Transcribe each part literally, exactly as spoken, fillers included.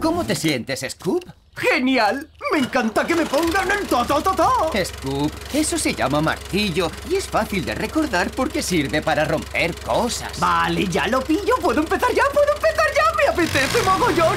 ¿Cómo te sientes, Scoop? ¡Genial! ¡Me encanta que me pongan en ta-ta-ta-ta! Scoop, eso se llama martillo y es fácil de recordar porque sirve para romper cosas. Vale, ya lo pillo. ¿Puedo empezar ya? ¡Puedo empezar ya! ¡Me apetece mogollón!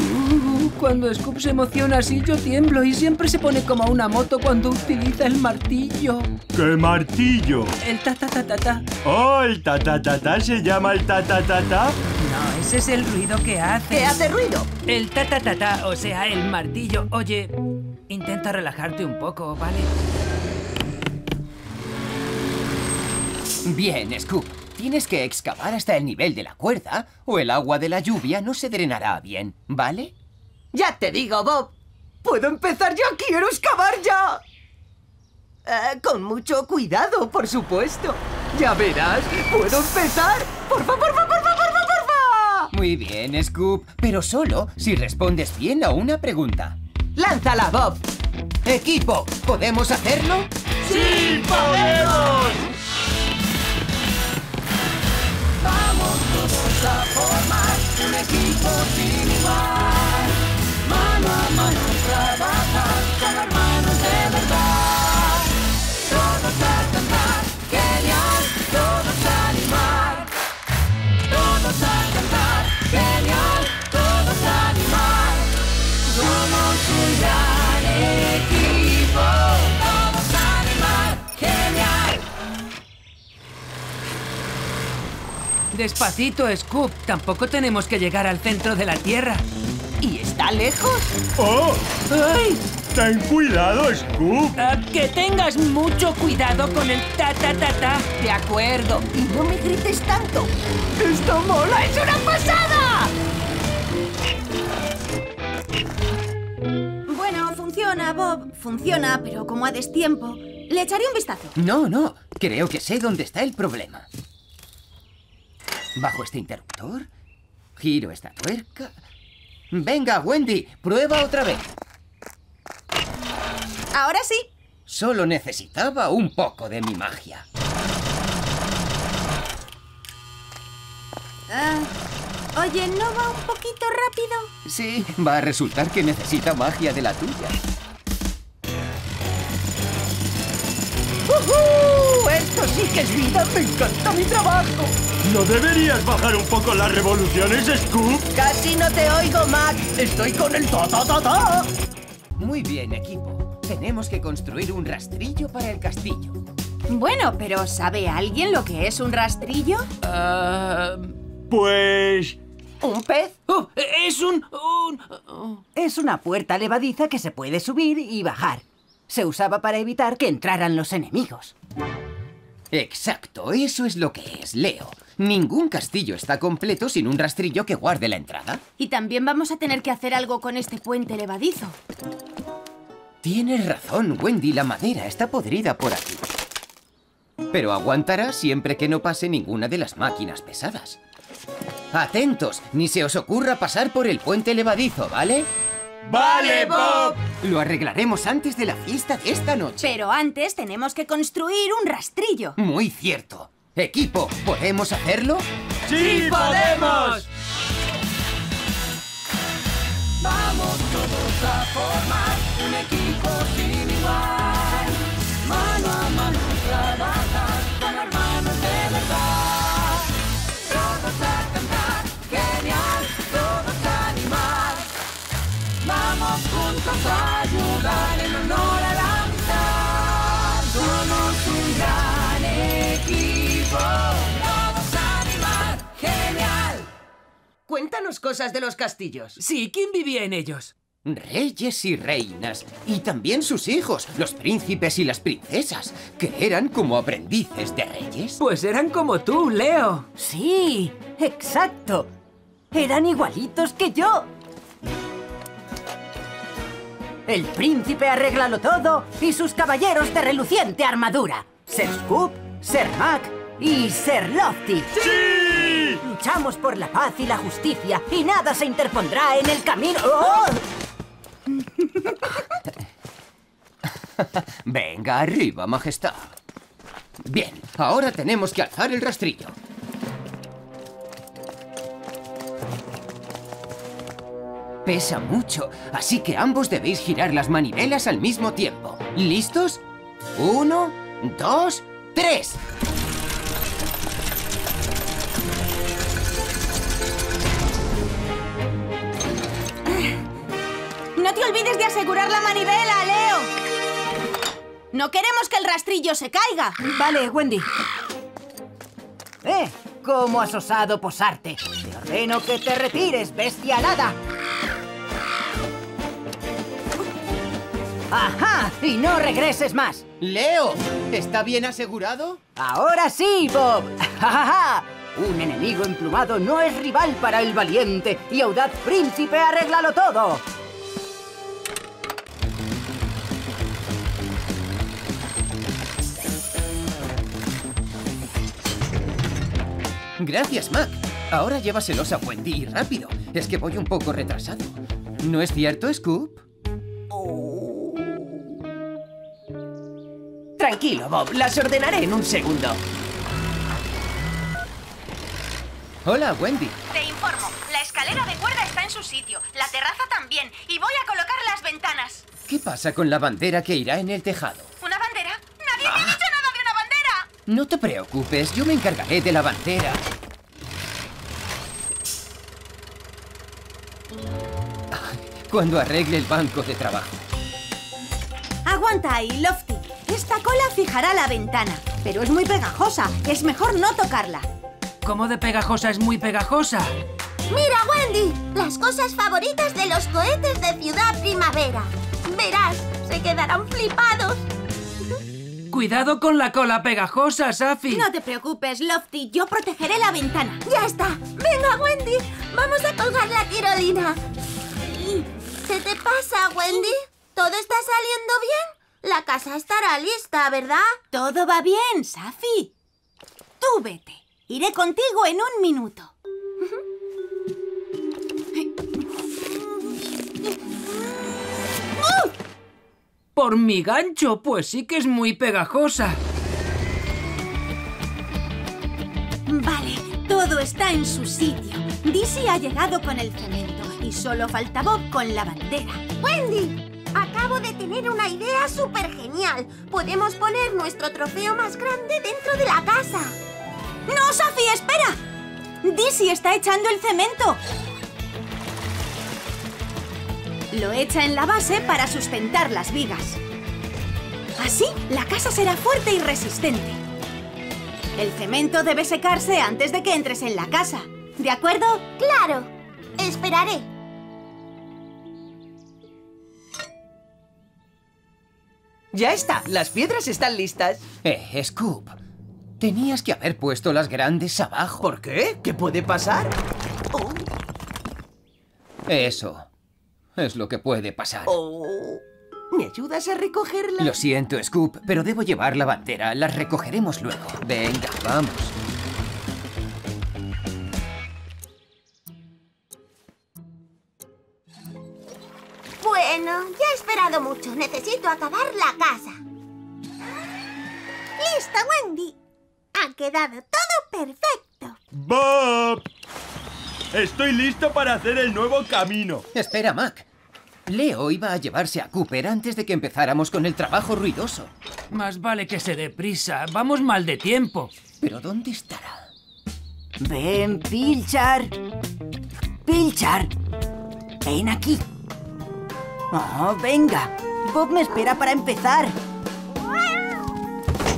Uh, cuando Scoop se emociona así, yo tiemblo y siempre se pone como una moto cuando utiliza el martillo. ¿Qué martillo? El ta-ta-ta-ta-ta. ¡Oh, el ta-ta-ta-ta! ¿Se llama el ta-ta-ta-ta? No, ese es el ruido que hace. ¿Qué hace ruido? El ta-ta-ta-ta, o sea, el martillo. Oye, intenta relajarte un poco, ¿vale? Bien, Scoop. Tienes que excavar hasta el nivel de la cuerda o el agua de la lluvia no se drenará bien, ¿vale? Ya te digo, Bob. ¿Puedo empezar ya? ¡Quiero excavar ya! Eh, con mucho cuidado, por supuesto. Ya verás, puedo empezar. ¡Por favor, por favor, por favor! Muy bien, Scoop, pero solo si respondes bien a una pregunta. ¡Lánzala, Bob! Equipo, ¿podemos hacerlo? ¡Sí, podemos! Vamos todos a formar un equipo sin igual. Mano a mano trabajar como hermanos de verdad. Todos a cantar, genial, todos a animar. Todos a cantar. ¡Genial! ¡Todos a animar! ¡Somos un gran equipo! ¡Todos a animar! ¡Genial! Despacito, Scoop. Tampoco tenemos que llegar al centro de la Tierra. ¿Y está lejos? ¡Oh! ¡Ay! ¡Ten cuidado, Scoop! Uh, que tengas mucho cuidado con el ta-ta-ta-ta. De acuerdo. Y no me grites tanto. ¡Esto mola! ¡Es una pasada! Bueno, funciona, Bob. Funciona, pero como a destiempo. Le echaré un vistazo. No, no. Creo que sé dónde está el problema. Bajo este interruptor, giro esta tuerca... Venga, Wendy, prueba otra vez. Ahora sí. Solo necesitaba un poco de mi magia. Uh, oye, ¿no va un poquito rápido? Sí, va a resultar que necesita magia de la tuya. ¡Uh-huh! ¡Esto sí que es vida! ¡Me encanta mi trabajo! ¿No deberías bajar un poco las revoluciones, Scoop? Casi no te oigo, Mac. Estoy con el ta-ta-ta-ta. Muy bien, equipo. Tenemos que construir un rastrillo para el castillo. Bueno, pero ¿sabe alguien lo que es un rastrillo? Uh, pues... ¿Un pez? Uh, es un... un uh... Es una puerta levadiza que se puede subir y bajar. Se usaba para evitar que entraran los enemigos. Exacto, eso es lo que es, Leo. Ningún castillo está completo sin un rastrillo que guarde la entrada. Y también vamos a tener que hacer algo con este puente levadizo. Tienes razón, Wendy. La madera está podrida por aquí. Pero aguantará siempre que no pase ninguna de las máquinas pesadas. Atentos, ni se os ocurra pasar por el puente levadizo, ¿vale? ¡Vale, Bob! Lo arreglaremos antes de la fiesta de esta noche. Pero antes tenemos que construir un rastrillo. Muy cierto. Equipo, ¿podemos hacerlo? ¡Sí, podemos! Vamos todos a formar un equipo sin igual. Mano a mano trabajar con hermanos de verdad. Todos a cantar, genial, todos a animar. Vamos juntos a ayudar en honor a la amistad. Somos un gran equipo. Vamos a animar. ¡Genial! Cuéntanos cosas de los castillos. Sí, ¿quién vivía en ellos? Reyes y reinas. Y también sus hijos, los príncipes y las princesas, que eran como aprendices de reyes. Pues eran como tú, Leo. Sí, exacto. Eran igualitos que yo. El príncipe arréglalo todo y sus caballeros de reluciente armadura. Ser Scoop, Ser Mac y Ser Lofty. ¡Sí! Luchamos por la paz y la justicia y nada se interpondrá en el camino. ¡Oh! Venga, arriba, majestad. Bien, ahora tenemos que alzar el rastrillo. pesa mucho, así que ambos debéis girar las manivelas al mismo tiempo. ¿Listos? Uno, dos, tres. ¡No te olvides de asegurar la manivela, Leo! ¡No queremos que el rastrillo se caiga! Vale, Wendy. ¡Eh! ¿Cómo has osado posarte? Te ordeno que te retires, bestia alada. ¡Ajá! ¡Y no regreses más! ¡Leo! ¿Está bien asegurado? ¡Ahora sí, Bob! ¡Ja, ja, ja! Un enemigo emplumado no es rival para el valiente y audaz príncipe Arréglalo Todo. Gracias, Mac. Ahora llévaselos a Wendy y rápido. Es que voy un poco retrasado. ¿No es cierto, Scoop? Oh. Tranquilo, Bob. Las ordenaré en un segundo. Hola, Wendy. Te informo. La escalera de cuerda está en su sitio. La terraza también. Y voy a colocar las ventanas. ¿Qué pasa con la bandera que irá en el tejado? ¿Una bandera? ¡Nadie ah. me ha dicho nada! No te preocupes, yo me encargaré de la bandera. Cuando arregle el banco de trabajo. Aguanta ahí, Lofty. Esta cola fijará la ventana, pero es muy pegajosa. Es mejor no tocarla. ¿Cómo de pegajosa es muy pegajosa? Mira, Wendy, las cosas favoritas de los cohetes de Ciudad Primavera. Verás, se quedarán flipados. ¡Cuidado con la cola pegajosa, Safi! No te preocupes, Lofty. Yo protegeré la ventana. ¡Ya está! ¡Venga, Wendy! ¡Vamos a colgar la tirolina! ¿Qué te pasa, Wendy? ¿Todo está saliendo bien? La casa estará lista, ¿verdad? Todo va bien, Safi. Tú vete. Iré contigo en un minuto. ¡Oh! Por mi gancho, pues sí que es muy pegajosa. Vale, todo está en su sitio. Dizzy ha llegado con el cemento y solo falta Bob con la bandera. ¡Wendy! Acabo de tener una idea súper genial. Podemos poner nuestro trofeo más grande dentro de la casa. ¡No, Safi, espera! Dizzy está echando el cemento. Lo echa en la base para sustentar las vigas. Así, la casa será fuerte y resistente. El cemento debe secarse antes de que entres en la casa. ¿De acuerdo? ¡Claro! Esperaré. ¡Ya está! Las piedras están listas. Eh, Scoop, tenías que haber puesto las grandes abajo. ¿Por qué? ¿Qué puede pasar? Oh. Eso... es lo que puede pasar. Oh, ¿me ayudas a recogerla? Lo siento, Scoop, pero debo llevar la bandera. La recogeremos luego. Venga, vamos. Bueno, ya he esperado mucho. Necesito acabar la casa. ¡Listo, Wendy! Ha quedado todo perfecto. ¡Bob! Estoy listo para hacer el nuevo camino. Espera, Mac. Leo iba a llevarse a Cooper antes de que empezáramos con el trabajo ruidoso. Más vale que se dé prisa. Vamos mal de tiempo. ¿Pero dónde estará? Ven, Pilchard. Pilchard. Ven aquí. Oh, venga. Bob me espera para empezar.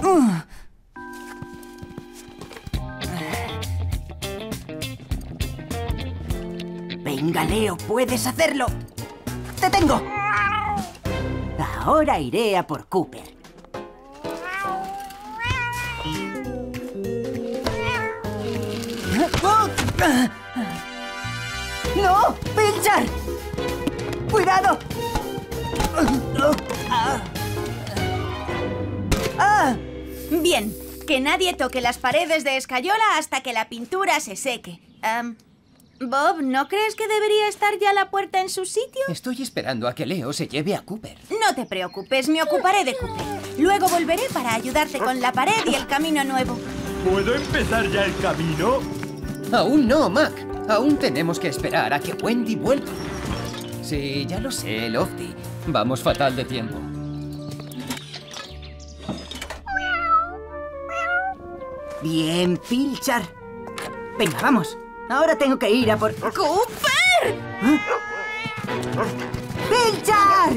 Uh. Venga, Leo, puedes hacerlo. ¡Te tengo! Ahora iré a por Cooper. ¡No! ¡Pilchard! ¡Cuidado! Bien, que nadie toque las paredes de escayola hasta que la pintura se seque. Um... Bob, ¿no crees que debería estar ya la puerta en su sitio? Estoy esperando a que Leo se lleve a Cooper. No te preocupes, me ocuparé de Cooper. Luego volveré para ayudarte con la pared y el camino nuevo. ¿Puedo empezar ya el camino? Aún no, Mac. Aún tenemos que esperar a que Wendy vuelva. Sí, ya lo sé, Lofty. Vamos fatal de tiempo. Bien, Pilchard. Venga, vamos. Ahora tengo que ir a por... ¡Cooper! ¿Eh? ¡Pilchard!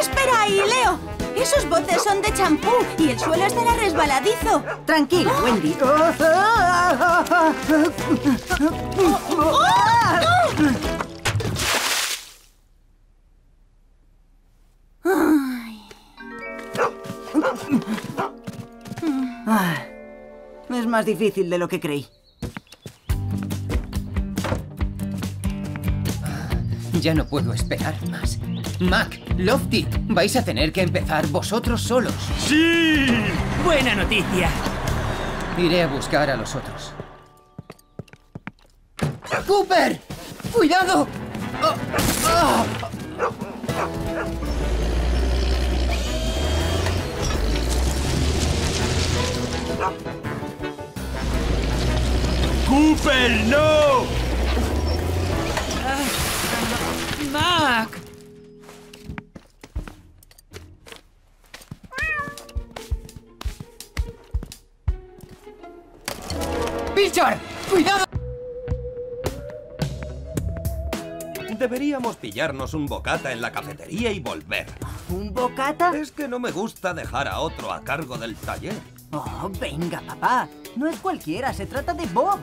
¡Espera ahí, Leo! Esos botes son de champú y el suelo estará resbaladizo. Tranquila, Wendy. Es más difícil de lo que creí. Ya no puedo esperar más. Mac, Lofty, vais a tener que empezar vosotros solos. ¡Sí! ¡Buena noticia! Iré a buscar a los otros. ¡Cooper! ¡Cuidado! ¡Oh! ¡Oh! ¡Cooper, no! Uh, ¡Mac! ¡Pilchard! ¡Cuidado! Deberíamos pillarnos un bocata en la cafetería y volver. ¿Un bocata? Es que no me gusta dejar a otro a cargo del taller. Oh, venga, papá. No es cualquiera, se trata de Bob.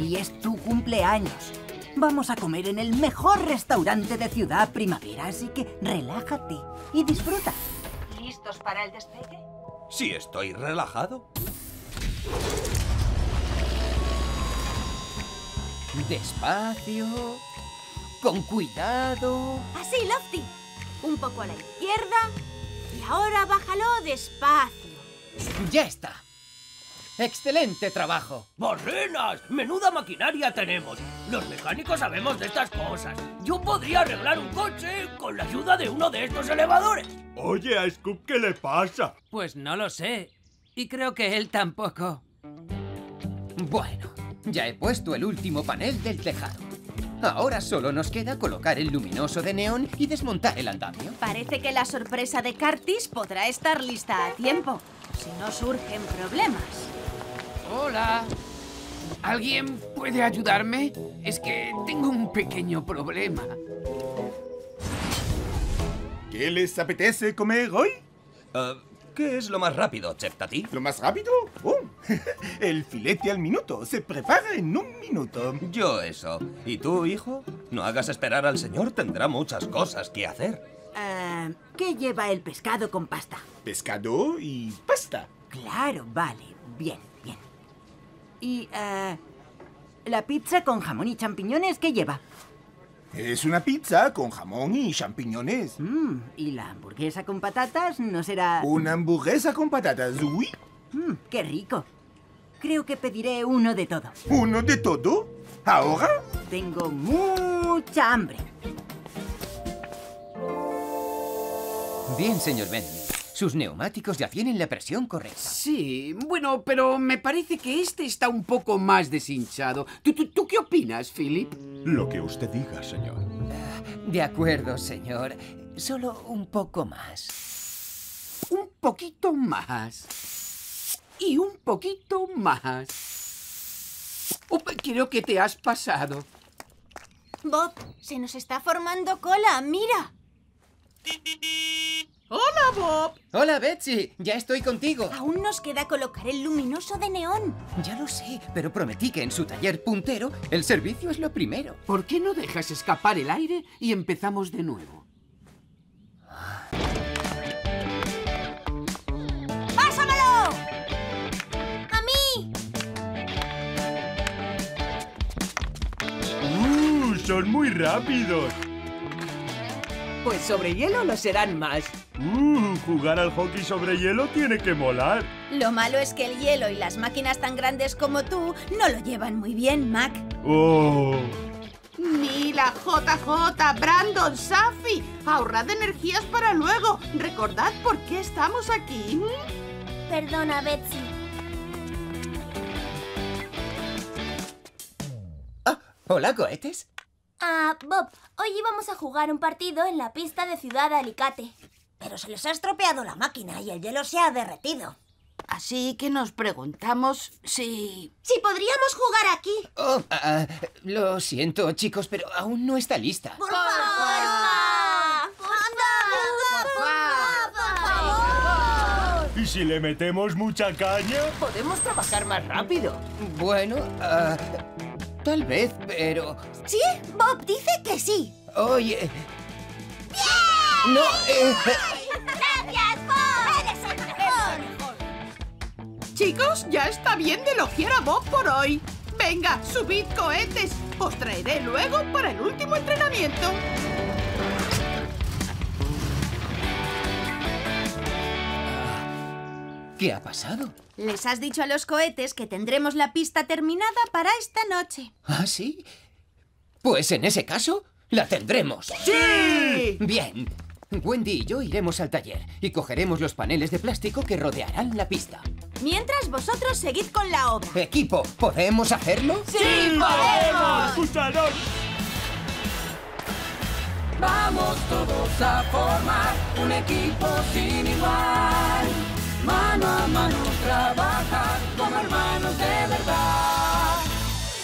Y es tu cumpleaños. Vamos a comer en el mejor restaurante de Ciudad Primavera, así que relájate y disfruta. ¿Listos para el despegue? Sí, estoy relajado. Despacio, con cuidado. Así, Lofty. Un poco a la izquierda y ahora bájalo despacio. ¡Ya está! ¡Excelente trabajo! ¡Barrenas! ¡Menuda maquinaria tenemos! Los mecánicos sabemos de estas cosas. Yo podría arreglar un coche con la ayuda de uno de estos elevadores. Oye, a Scoop, ¿qué le pasa? Pues no lo sé. Y creo que él tampoco. Bueno, ya he puesto el último panel del tejado. Ahora solo nos queda colocar el luminoso de neón y desmontar el andamio. Parece que la sorpresa de Curtis podrá estar lista a tiempo. Si no surgen problemas. Hola. ¿Alguien puede ayudarme? Es que tengo un pequeño problema. ¿Qué les apetece comer hoy? Uh, ¿Qué es lo más rápido, Chef Tati? ¿Lo más rápido? Oh. El filete al minuto. Se prepara en un minuto. Yo eso. ¿Y tú, hijo? No hagas esperar al señor. Tendrá muchas cosas que hacer. Uh, ¿Qué lleva el pescado con pasta? ¿Pescado y pasta? Claro, vale. Bien, bien. ¿Y uh, la pizza con jamón y champiñones qué lleva? Es una pizza con jamón y champiñones. Mm, ¿Y la hamburguesa con patatas no será...? Una hamburguesa con patatas, uy. Mm, ¡Qué rico! Creo que pediré uno de todo. ¿Uno de todo? ¿Ahora? Tengo mucha hambre. Bien, señor Bentley. Sus neumáticos ya tienen la presión correcta. Sí, bueno, pero me parece que este está un poco más deshinchado. ¿Tú, tú, tú qué opinas, Philip? Lo que usted diga, señor. Uh, de acuerdo, señor. Solo un poco más. Un poquito más. Y un poquito más. Oh, creo que te has pasado. Bob, se nos está formando cola, mira. ¡Hola, Bob! ¡Hola, Betsy! ¡Ya estoy contigo! Aún nos queda colocar el luminoso de neón. Ya lo sé, pero prometí que en su taller puntero el servicio es lo primero. ¿Por qué no dejas escapar el aire y empezamos de nuevo? ¡Pásamelo! ¡A mí! ¡Uh! ¡Son muy rápidos! Pues sobre hielo lo serán más. Uh, jugar al hockey sobre hielo tiene que molar. Lo malo es que el hielo y las máquinas tan grandes como tú no lo llevan muy bien, Mac. Oh. Ni Sheila, J J, Brandon, Safi. Ahorrad energías para luego. Recordad por qué estamos aquí. ¿Mm? Perdona, Betsy. Oh, ¿hola, cohetes? Ah, Bob, hoy íbamos a jugar un partido en la pista de Ciudad Alicante. Pero se les ha estropeado la máquina y el hielo se ha derretido. Así que nos preguntamos si... Si podríamos jugar aquí. Oh, uh, lo siento, chicos, pero aún no está lista. ¡Por favor! ¡Por favor! ¡Por favor! ¿Y si le metemos mucha caña? Podemos trabajar más rápido. Bueno, uh, tal vez, pero... ¿Sí? Bob dice que sí. Oye... ¡Bien! No, eh... ¡Gracias, Bob! ¡Eres el mejor! Chicos, ya está bien de elogiar a Bob por hoy. Venga, subid cohetes. Os traeré luego para el último entrenamiento. ¿Qué ha pasado? Les has dicho a los cohetes que tendremos la pista terminada para esta noche. ¿Ah, sí? Pues en ese caso, la tendremos. ¡Sí! Bien. Wendy y yo iremos al taller y cogeremos los paneles de plástico que rodearán la pista. Mientras, vosotros seguid con la obra. Equipo, ¿podemos hacerlo? ¡Sí, sí podemos! ¡Escuchadnos! Vamos todos a formar un equipo sin igual. Mano a mano trabajar como hermanos de verdad.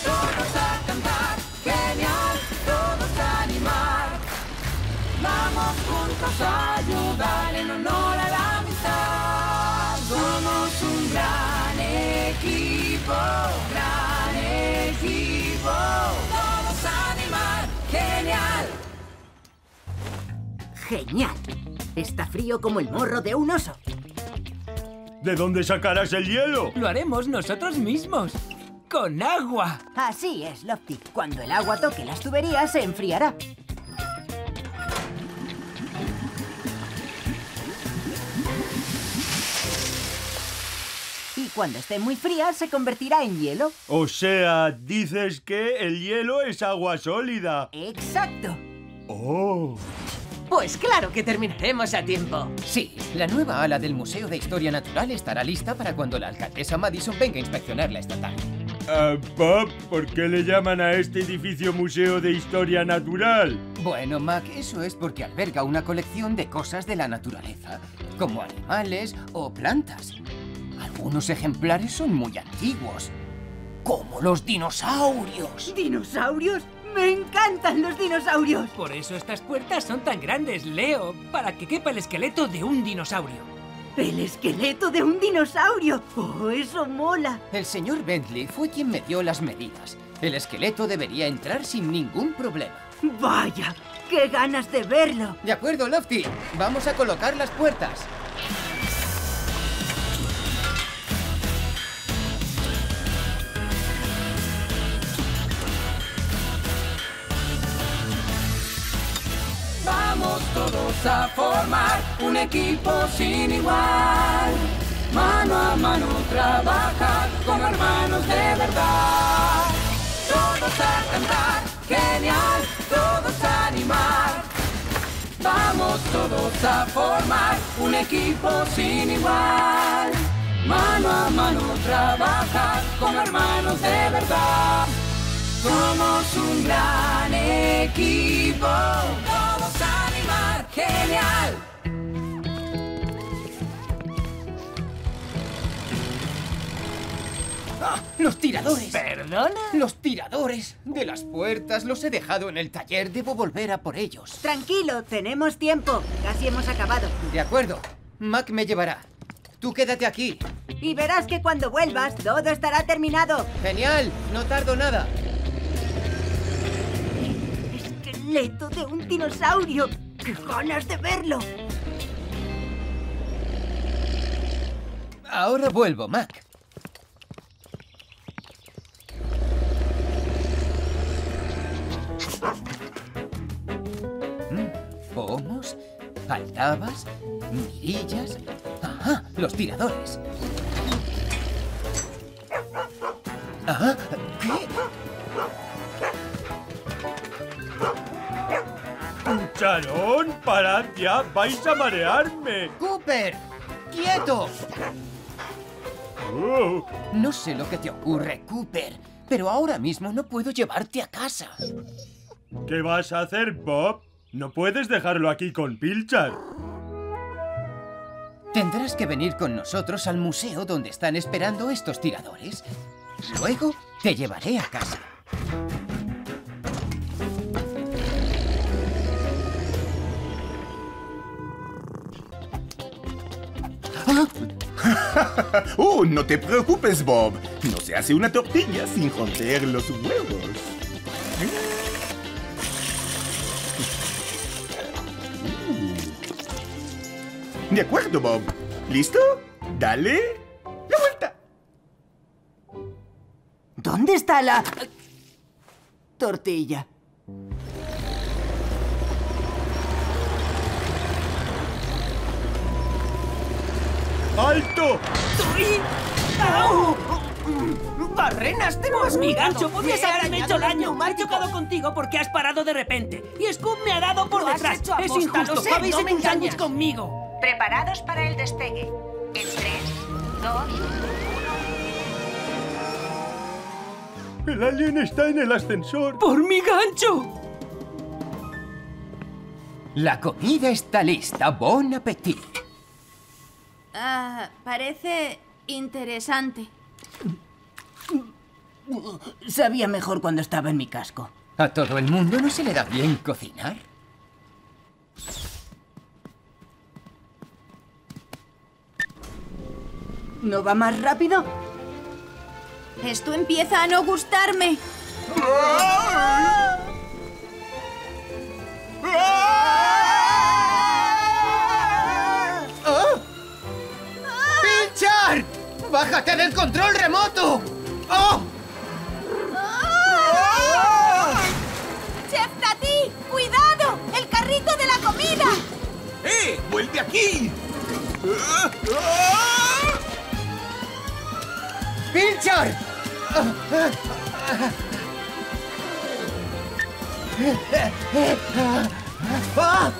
Todos a cantar, genial, todos a animar. Vamos juntos a ayudar en honor a la amistad. Somos un gran equipo, gran equipo. Todos a animar, genial. Genial. Está frío como el morro de un oso. ¿De dónde sacarás el hielo? Lo haremos nosotros mismos. Con agua. Así es, Lofty. Cuando el agua toque las tuberías se enfriará. Cuando esté muy fría, se convertirá en hielo. O sea, dices que el hielo es agua sólida. ¡Exacto! ¡Oh! Pues claro que terminaremos a tiempo. Sí, la nueva ala del Museo de Historia Natural estará lista para cuando la alcaldesa Madison venga a inspeccionarla esta tarde. Uh, Bob, ¿por qué le llaman a este edificio Museo de Historia Natural? Bueno, Mac, eso es porque alberga una colección de cosas de la naturaleza, como animales o plantas. Algunos ejemplares son muy antiguos, como los dinosaurios. ¿Dinosaurios? ¡Me encantan los dinosaurios! Por eso estas puertas son tan grandes, Leo, para que quepa el esqueleto de un dinosaurio. ¡El esqueleto de un dinosaurio! ¡Oh, eso mola! El señor Bentley fue quien me dio las medidas. El esqueleto debería entrar sin ningún problema. ¡Vaya! ¡Qué ganas de verlo! De acuerdo, Lofty. Vamos a colocar las puertas. Todos a formar un equipo sin igual. Mano a mano trabajar como hermanos de verdad. Todos a cantar, genial, todos a animar. Vamos todos a formar un equipo sin igual. Mano a mano trabajar como hermanos de verdad. Somos un gran equipo. Todos a animar. ¡Genial! ¡Ah! ¡Los tiradores! ¿Perdona? Los tiradores de las puertas los he dejado en el taller. Debo volver a por ellos. Tranquilo, tenemos tiempo. Casi hemos acabado. De acuerdo. Mac me llevará. Tú quédate aquí. Y verás que cuando vuelvas todo estará terminado. ¡Genial! No tardo nada. ¡Esqueleto de un dinosaurio! ¡Qué ganas de verlo! Ahora vuelvo, Mac. Pomos, aldabas, mirillas... ¡Ajá! ¡Los tiradores! ¿Ah? ¿Qué? ¡Charón! ¡Parad ya! ¡Vais a marearme! ¡Cooper! ¡Quieto! Oh. No sé lo que te ocurre, Cooper, pero ahora mismo no puedo llevarte a casa. ¿Qué vas a hacer, Bob? No puedes dejarlo aquí con Pilchard. Tendrás que venir con nosotros al museo donde están esperando estos tiradores. Luego te llevaré a casa. ¿Ah? ¡Oh, no te preocupes, Bob! No se hace una tortilla sin romper los huevos. De acuerdo, Bob. ¿Listo? Dale la vuelta. ¿Dónde está la tortilla? ¡Alto! ¡Au! ¡Barrenas, te has migado! ¡Podrías haberme hecho daño! Me he chocado contigo porque has parado de repente. Y Scoop me ha dado por detrás. ¡Es injusto! ¡Habéis hecho un sándwich conmigo! Preparados para el despegue. En tres, dos, uno... ¡El alien está en el ascensor! ¡Por mi gancho! La comida está lista. ¡Bon apetito! Ah, parece interesante. Sabía mejor cuando estaba en mi casco. ¿A todo el mundo no se le da bien cocinar? ¿No va más rápido? Esto empieza a no gustarme. ¡Oh! ¡Pilchard! ¡Bájate del control remoto! ¡Oh! ¡Oh! ¡Chef Tati! ¡Cuidado! ¡El carrito de la comida! ¡Eh! ¡Vuelve aquí! ¡Oh! ¡Pilchard! ¡Oh,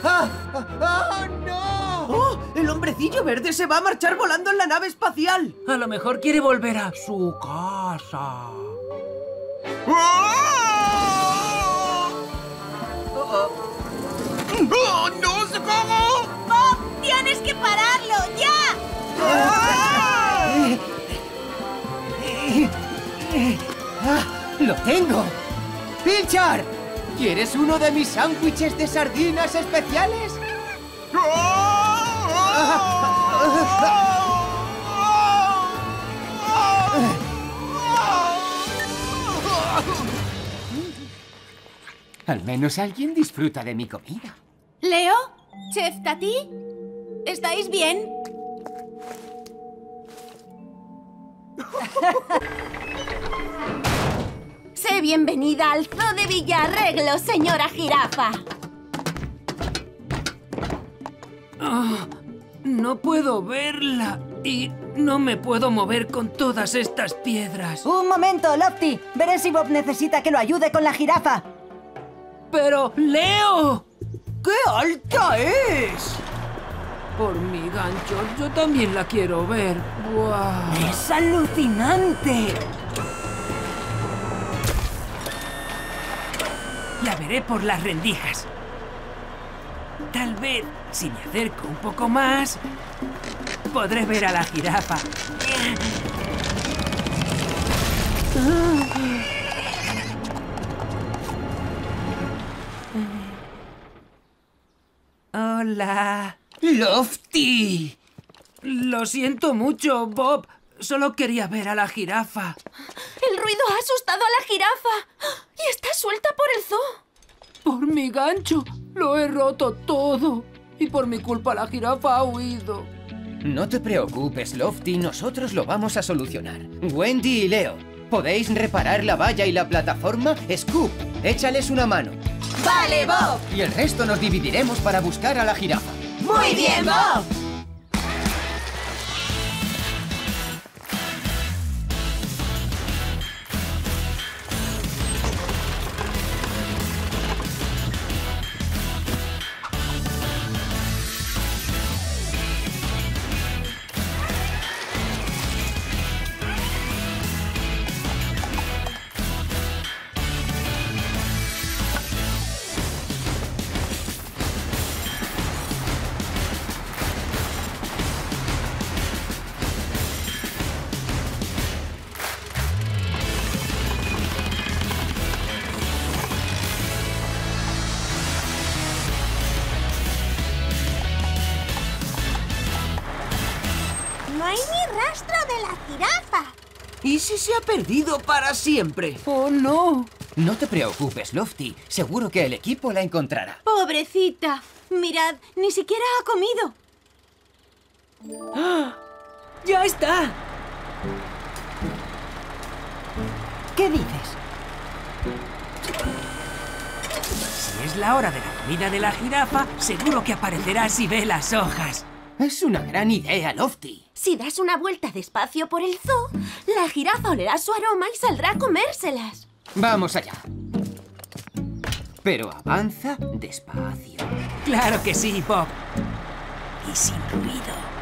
no! ¡Oh! ¡El hombrecillo verde se va a marchar volando en la nave espacial! A lo mejor quiere volver a su casa. ¡Oh, no! ¡Socorro! ¡Bob, tienes que pararlo! ¡Ya! ¡Oh! Ah, ¡lo tengo! ¡Pilchard! ¿Quieres uno de mis sándwiches de sardinas especiales? Al menos alguien disfruta de mi comida. ¿Leo? ¿Chef Tati? ¿Estáis bien? Sé bienvenida al zoo de Villa Arreglo, señora jirafa. Oh, no puedo verla y no me puedo mover con todas estas piedras. Un momento, Lofty. Veré si Bob necesita que lo ayude con la jirafa. Pero, Leo, ¡qué alta es! Por mi gancho, yo también la quiero ver. ¡Wow! ¡Es alucinante! La veré por las rendijas. Tal vez, si me acerco un poco más, podré ver a la jirafa. Hola... ¡Lofty! Lo siento mucho, Bob. Solo quería ver a la jirafa. El ruido ha asustado a la jirafa. Y está suelta por el zoo. Por mi gancho. Lo he roto todo. Y por mi culpa la jirafa ha huido. No te preocupes, Lofty. Nosotros lo vamos a solucionar. Wendy y Leo, ¿podéis reparar la valla y la plataforma? Scoop, échales una mano. ¡Vale, Bob! Y el resto nos dividiremos para buscar a la jirafa. ¡Muy bien, Bob! rastro de la jirafa. ¿Y si se ha perdido para siempre? ¡Oh, no! No te preocupes, Lofty. Seguro que el equipo la encontrará. ¡Pobrecita! Mirad, ni siquiera ha comido. ¡Ah! ¡Ya está! ¿Qué dices? Si es la hora de la comida de la jirafa, seguro que aparecerá si ve las hojas. Es una gran idea, Lofty. Si das una vuelta despacio por el zoo, la jirafa olerá su aroma y saldrá a comérselas. Vamos allá. Pero avanza despacio. ¡Claro que sí, Bob! Y sin ruido.